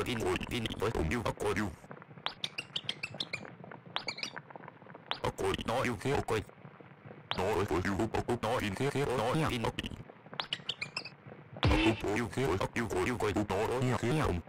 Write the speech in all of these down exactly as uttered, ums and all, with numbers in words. According to you, according to According to you, according to you, according to you, according to you, according to you, according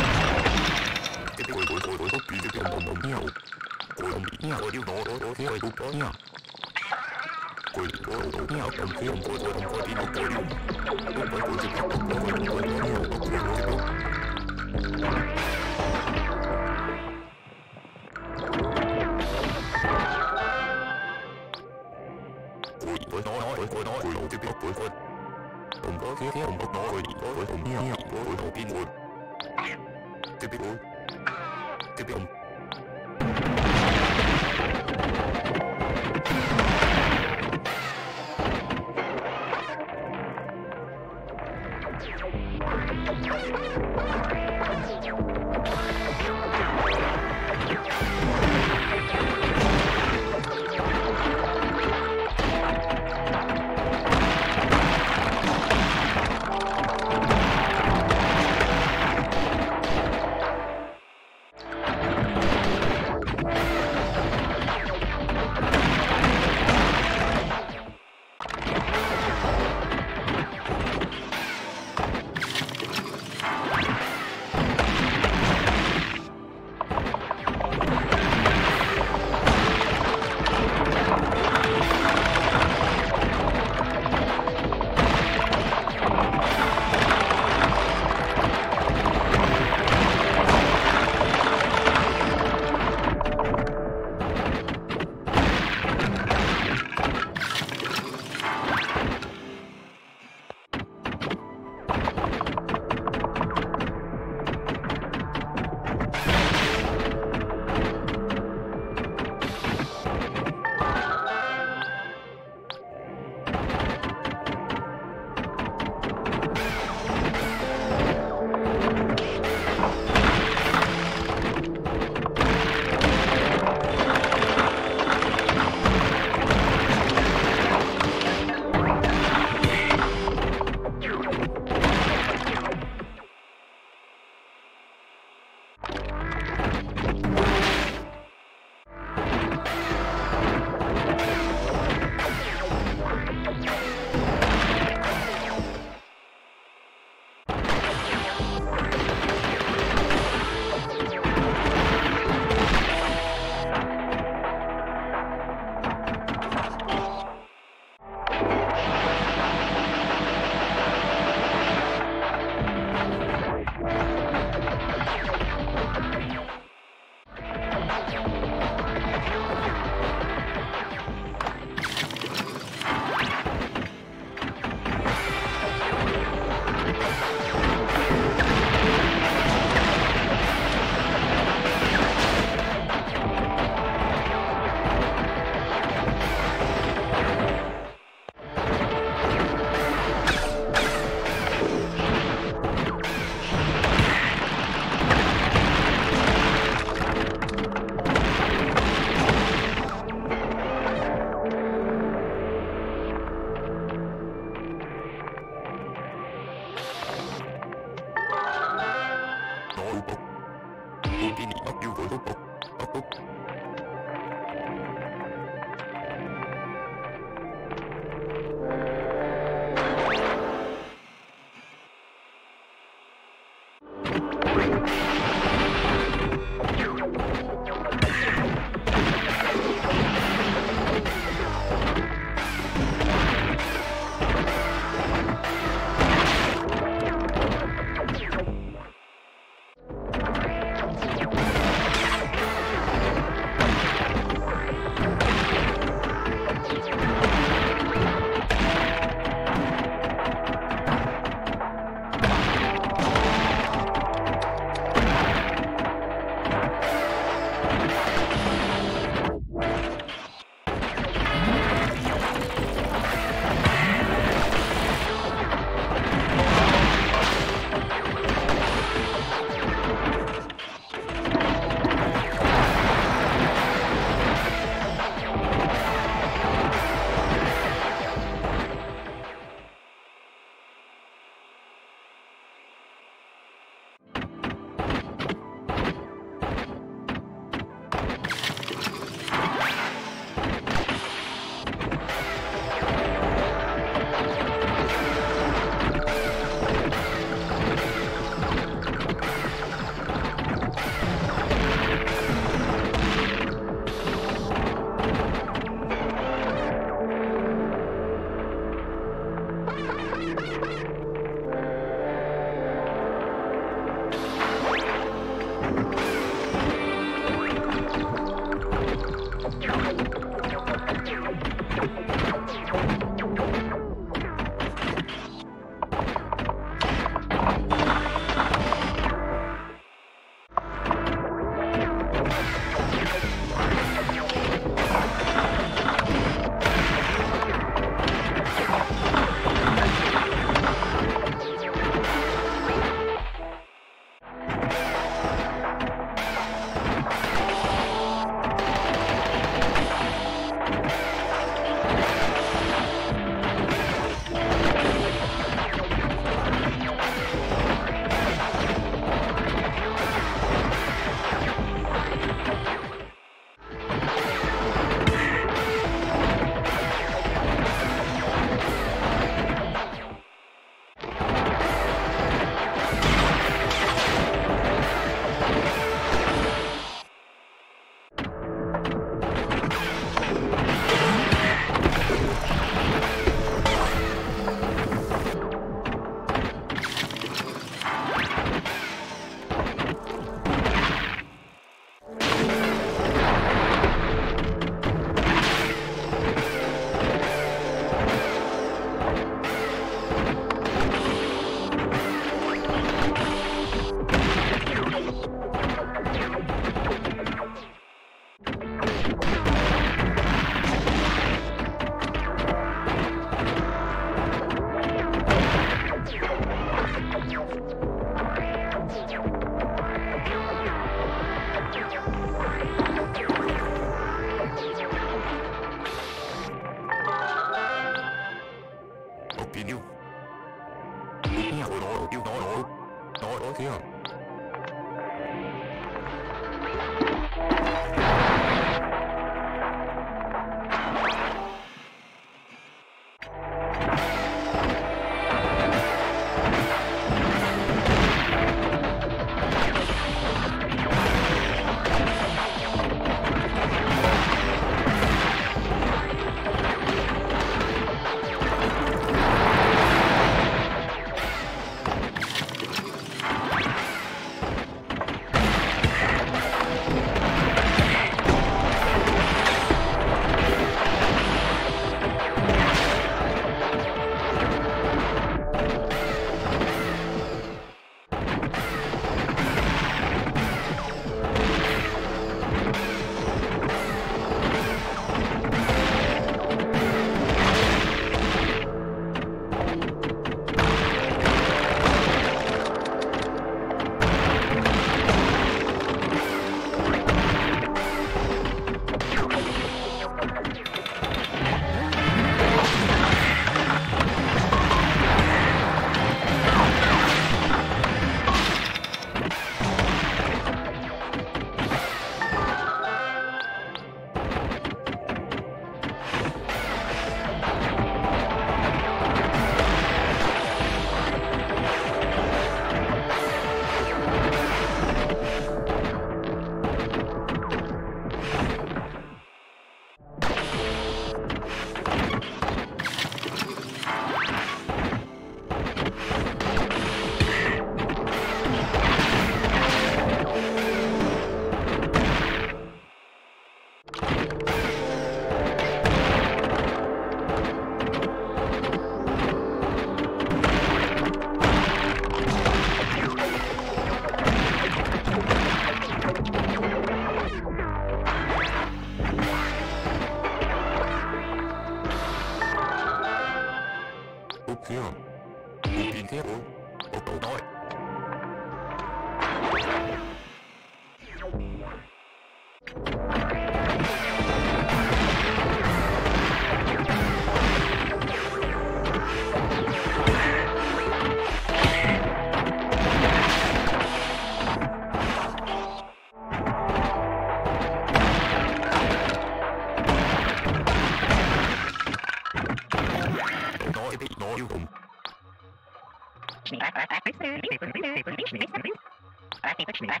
me.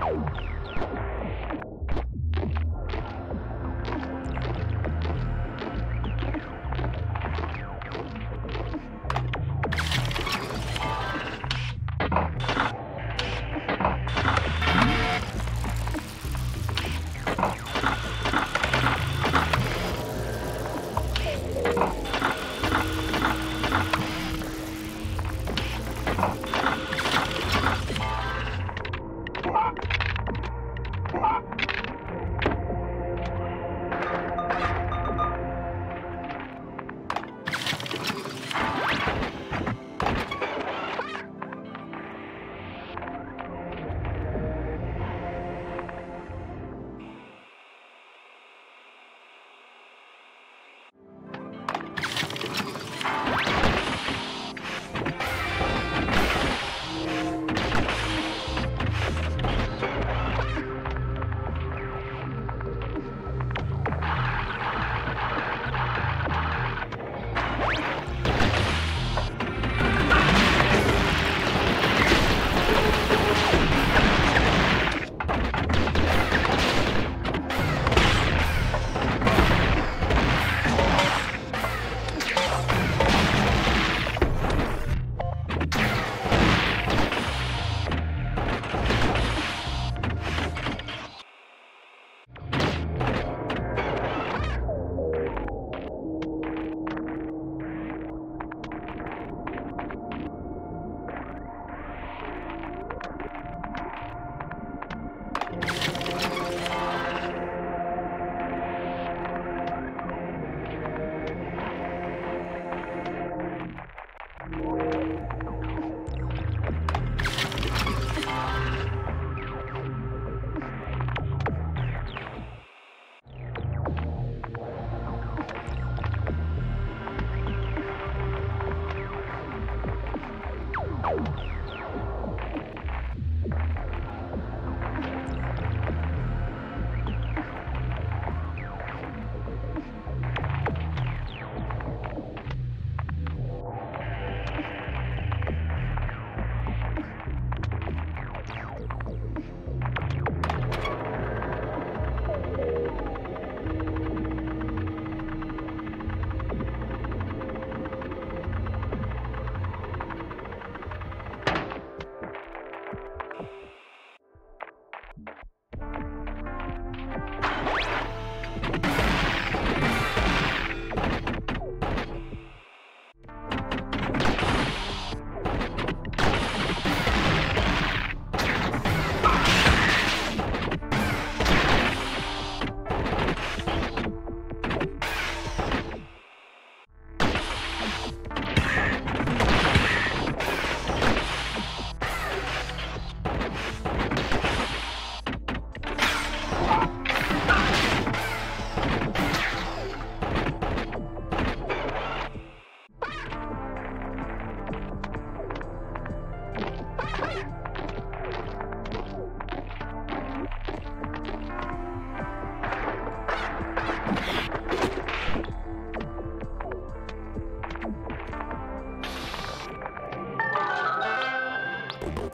No.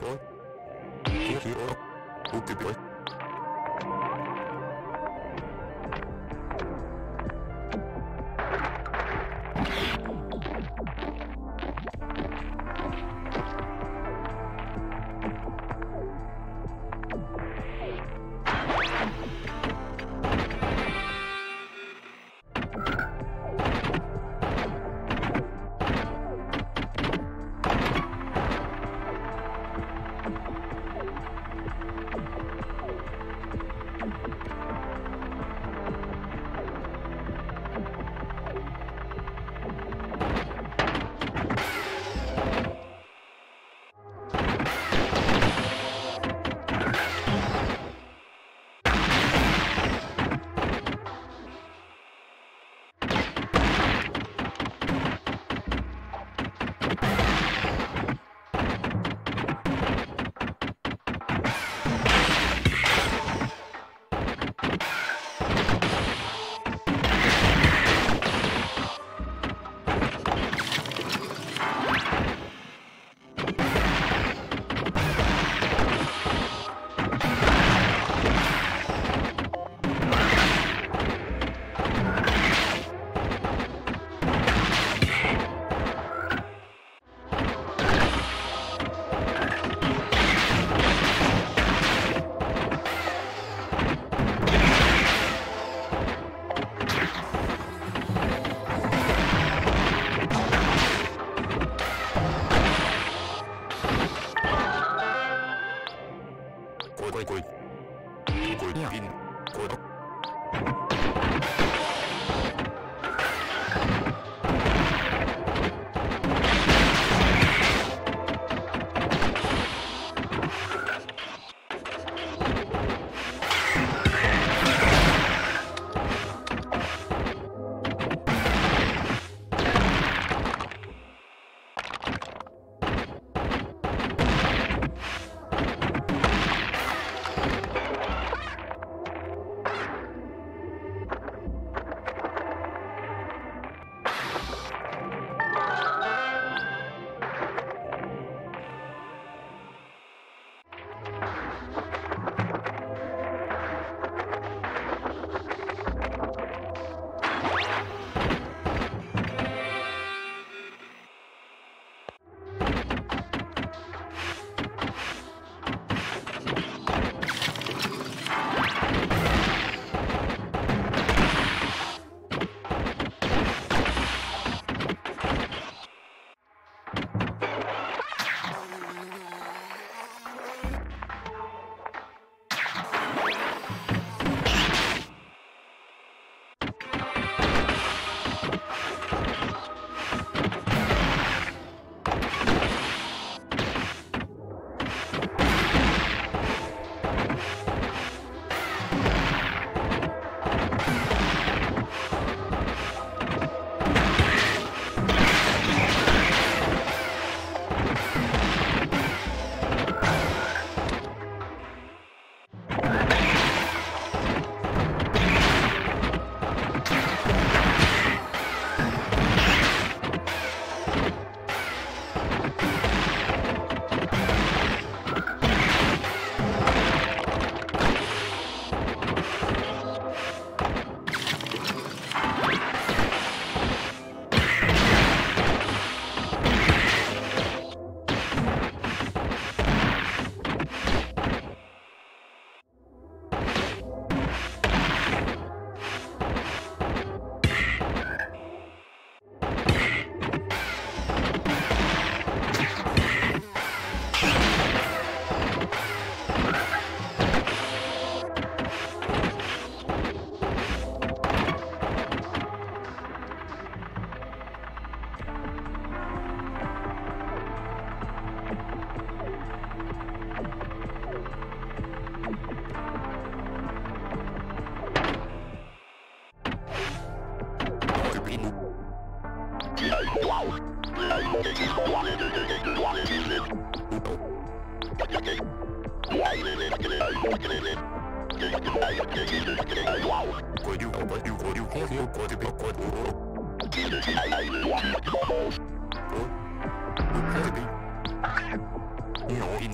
boy. You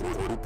know, you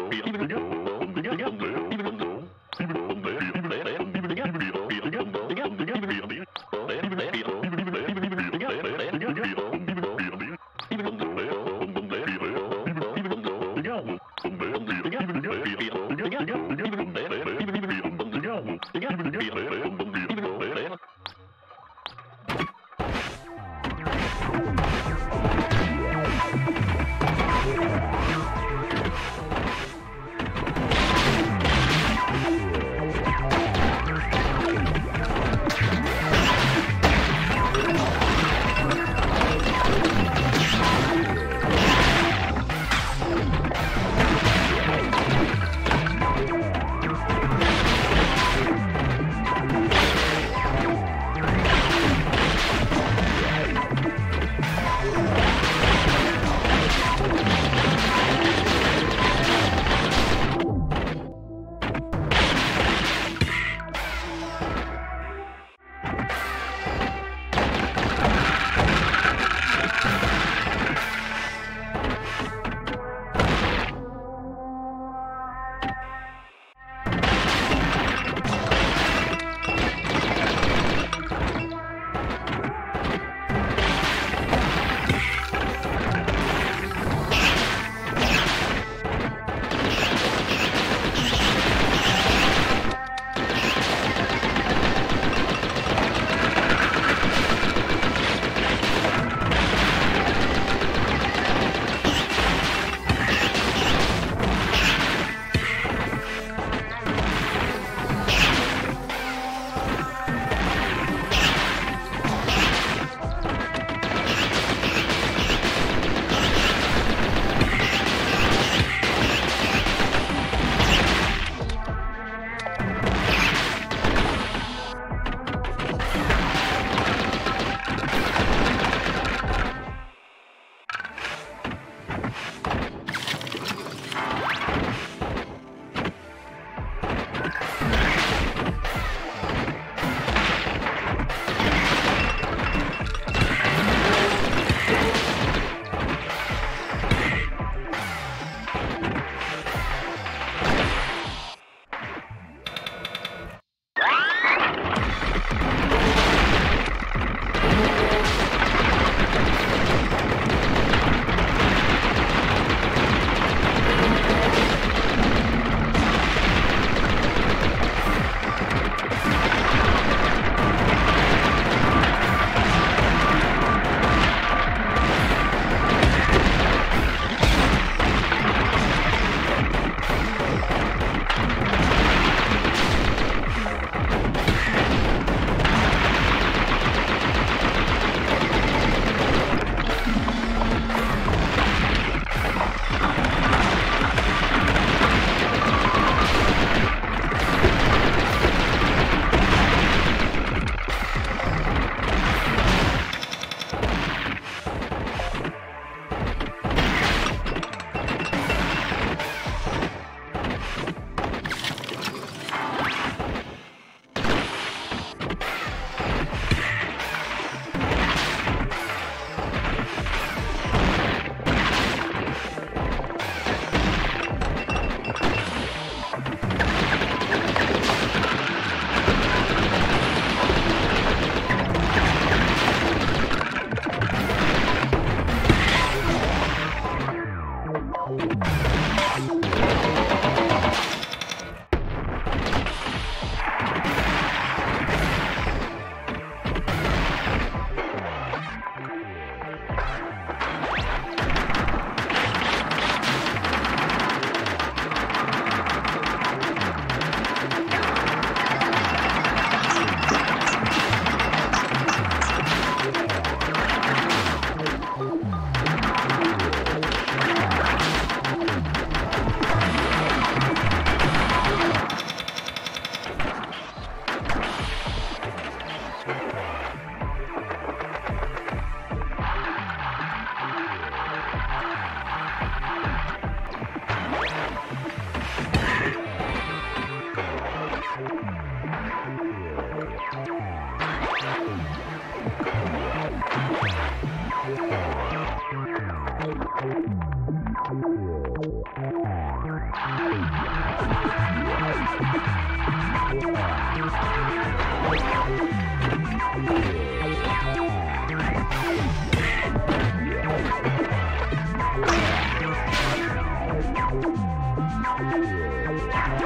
I'm going to I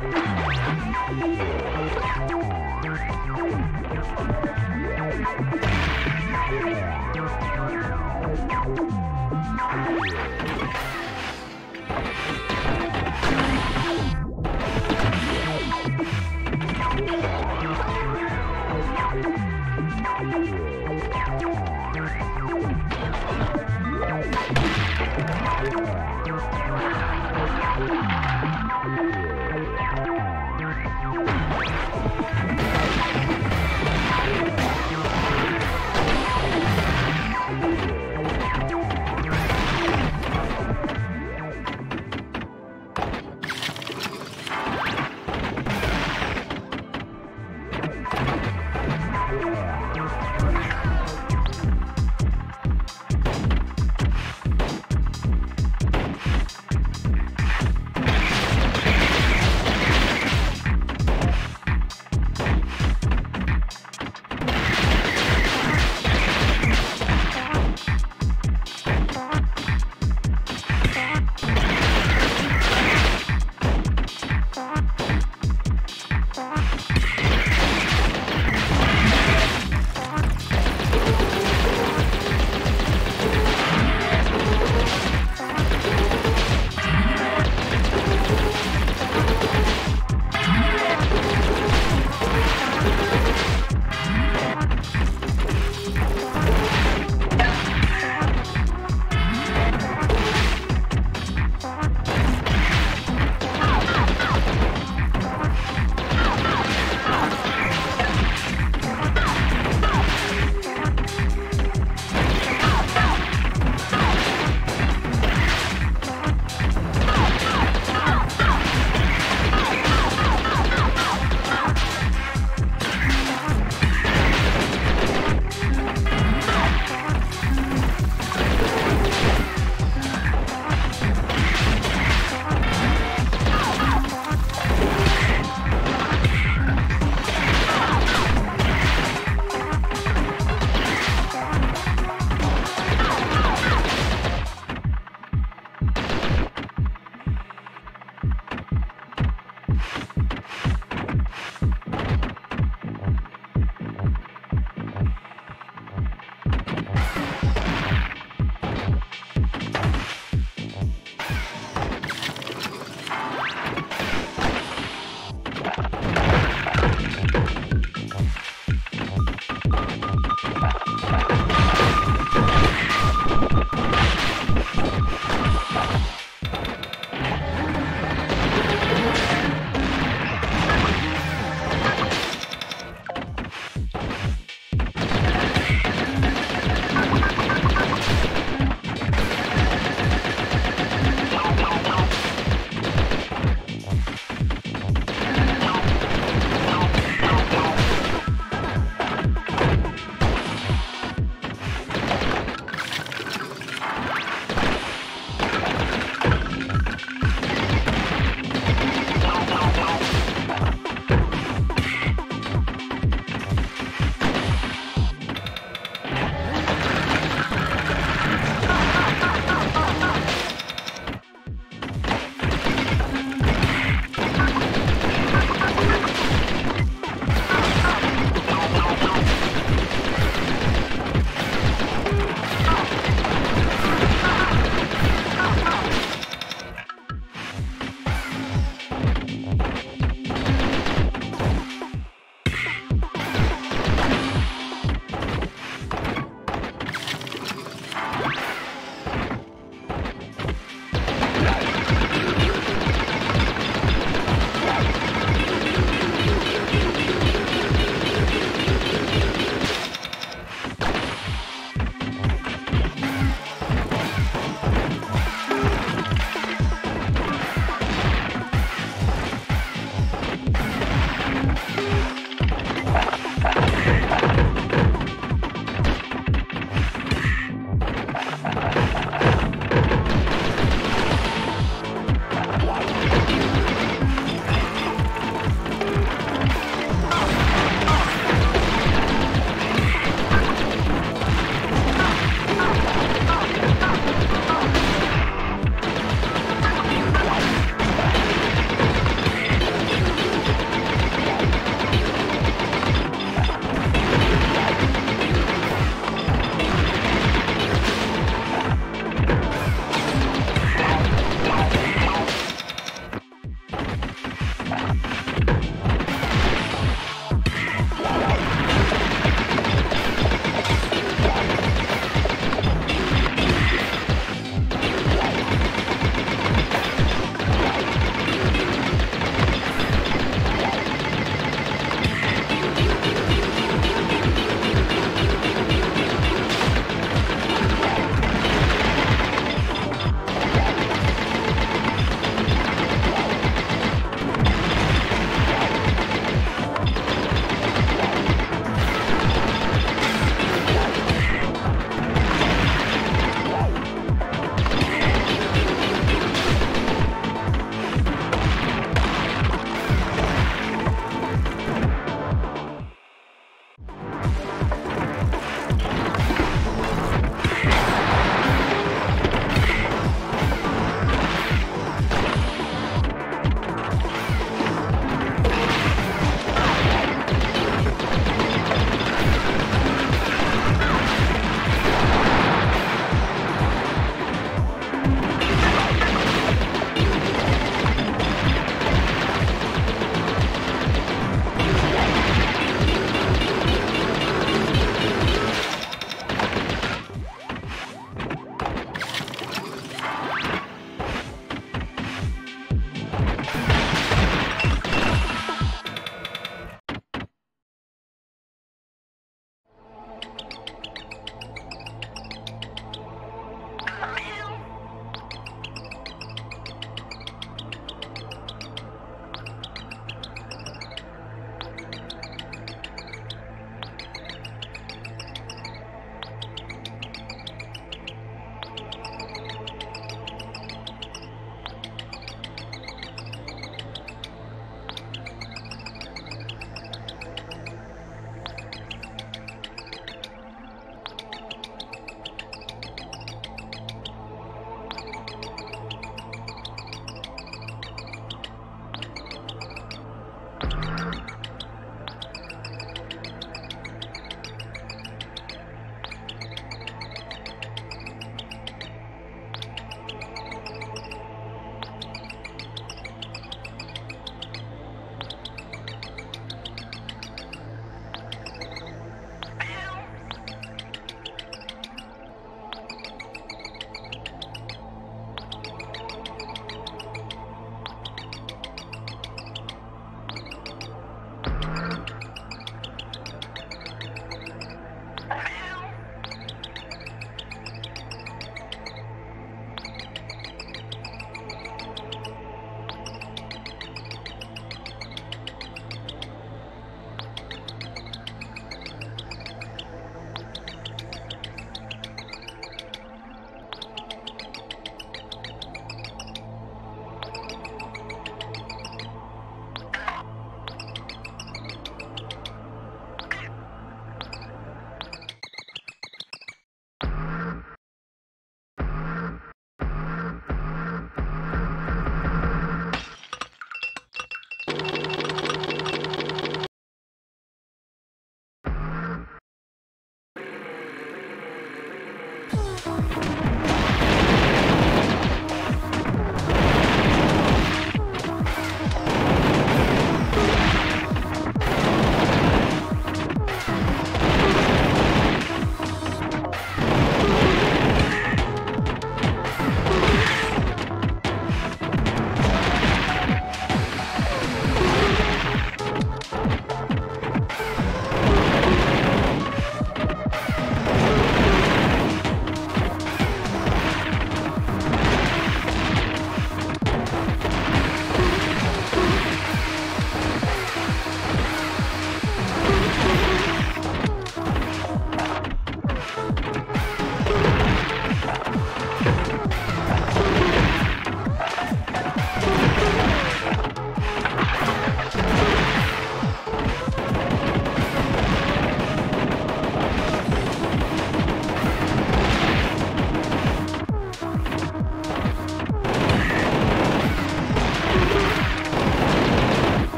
Yeah. Come on.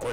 Cái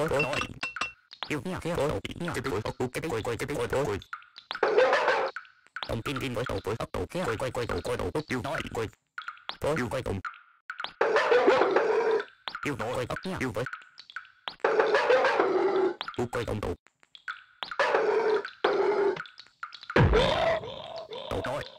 Don't do it.